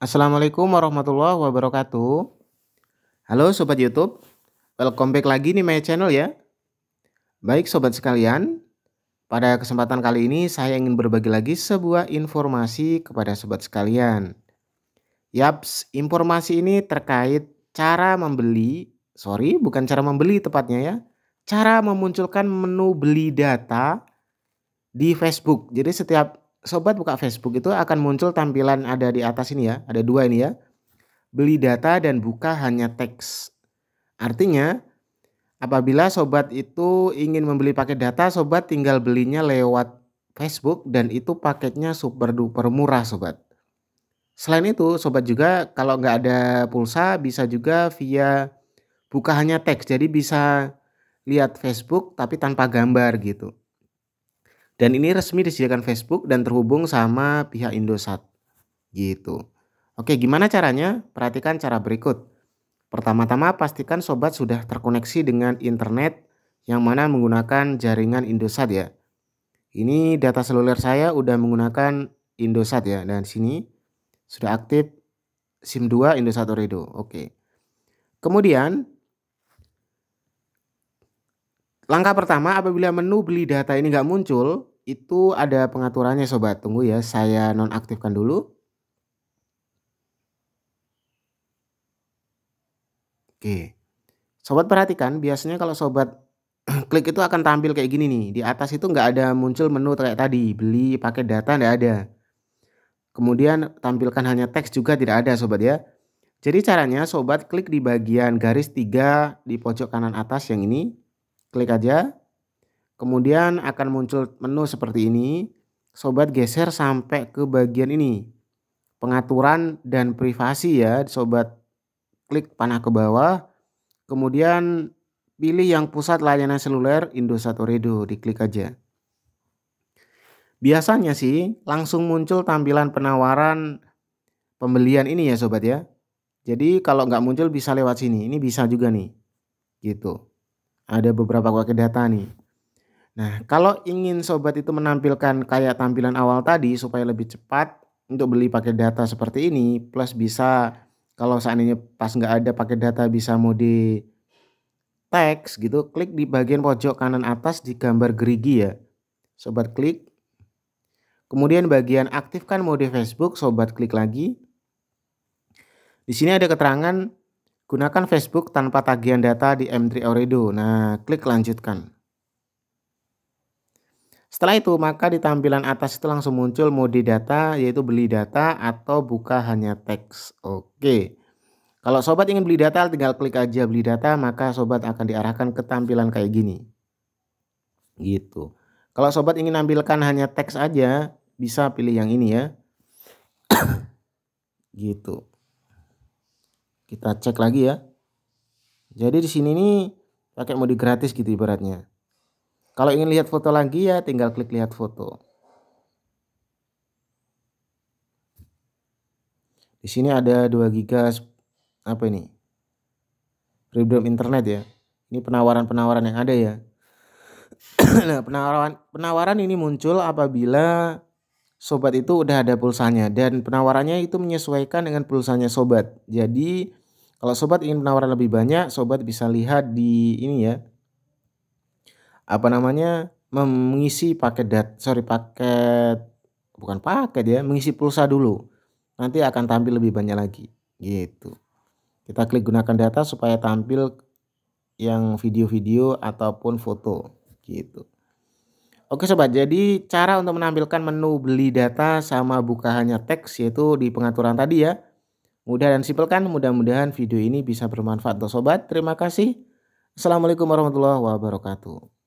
Assalamualaikum warahmatullahi wabarakatuh. Halo Sobat YouTube, welcome back lagi di my channel ya. Baik Sobat sekalian, pada kesempatan kali ini saya ingin berbagi lagi sebuah informasi kepada Sobat sekalian. Yaps, informasi ini terkait cara memunculkan menu beli data di Facebook. Jadi setiap Sobat buka Facebook itu akan muncul tampilan ada di atas ini ya. Ada dua ini ya. Beli data dan buka hanya teks. Artinya apabila Sobat itu ingin membeli paket data, Sobat tinggal belinya lewat Facebook dan itu paketnya super duper murah Sobat. Selain itu Sobat juga kalau nggak ada pulsa bisa juga via buka hanya teks. Jadi bisa lihat Facebook tapi tanpa gambar gitu. Dan ini resmi disediakan Facebook dan terhubung sama pihak Indosat gitu. Oke, gimana caranya? Perhatikan cara berikut. Pertama-tama pastikan Sobat sudah terkoneksi dengan internet yang mana menggunakan jaringan Indosat ya. Ini data seluler saya udah menggunakan Indosat ya. Dan sini sudah aktif SIM 2 Indosat Ooredo. Oke. Kemudian langkah pertama apabila menu beli data ini nggak muncul, itu ada pengaturannya Sobat. Tunggu ya, saya nonaktifkan dulu. Oke. Sobat perhatikan, biasanya kalau Sobat klik itu akan tampil kayak gini nih. Di atas itu nggak ada muncul menu kayak tadi, beli paket data nggak ada. Kemudian tampilkan hanya teks juga tidak ada Sobat ya. Jadi caranya Sobat klik di bagian garis 3 di pojok kanan atas yang ini. Klik aja. Kemudian akan muncul menu seperti ini. Sobat geser sampai ke bagian ini. Pengaturan dan privasi ya. Sobat klik panah ke bawah. Kemudian pilih yang pusat layanan seluler Indosat Ooredo. Diklik aja. Biasanya sih langsung muncul tampilan penawaran pembelian ini ya Sobat ya. Jadi kalau nggak muncul bisa lewat sini. Ini bisa juga nih. Gitu. Ada beberapa paket data nih. Nah, kalau ingin Sobat itu menampilkan kayak tampilan awal tadi supaya lebih cepat untuk beli paket data seperti ini, plus bisa kalau seandainya pas nggak ada paket data bisa mode teks gitu, klik di bagian pojok kanan atas di gambar gerigi ya. Sobat klik. Kemudian bagian aktifkan mode Facebook, Sobat klik lagi. Di sini ada keterangan gunakan Facebook tanpa tagihan data di M3 Ooredo. Nah, klik lanjutkan. Setelah itu, maka di tampilan atas itu langsung muncul mode data, yaitu beli data atau buka hanya teks. Oke. Kalau Sobat ingin beli data, tinggal klik aja beli data, maka Sobat akan diarahkan ke tampilan kayak gini. Gitu. Kalau Sobat ingin nampilkan hanya teks aja, bisa pilih yang ini ya. Gitu. Kita cek lagi ya. Jadi di sini nih pakai mode gratis gitu ibaratnya. Kalau ingin lihat foto lagi ya tinggal klik lihat foto. Di sini ada 2 giga apa ini? Premium internet ya. Ini penawaran-penawaran yang ada ya. Nah, penawaran ini muncul apabila Sobat itu udah ada pulsanya dan penawarannya itu menyesuaikan dengan pulsanya Sobat. Jadi kalau Sobat ingin penawaran lebih banyak, Sobat bisa lihat di ini ya. Apa namanya? Mengisi mengisi pulsa dulu. Nanti akan tampil lebih banyak lagi gitu. Kita klik gunakan data supaya tampil yang video-video ataupun foto gitu. Oke Sobat, jadi cara untuk menampilkan menu beli data sama buka hanya teks yaitu di pengaturan tadi ya. Mudah dan simpel kan? Mudah-mudahan video ini bisa bermanfaat untuk Sobat. Terima kasih. Assalamualaikum warahmatullahi wabarakatuh.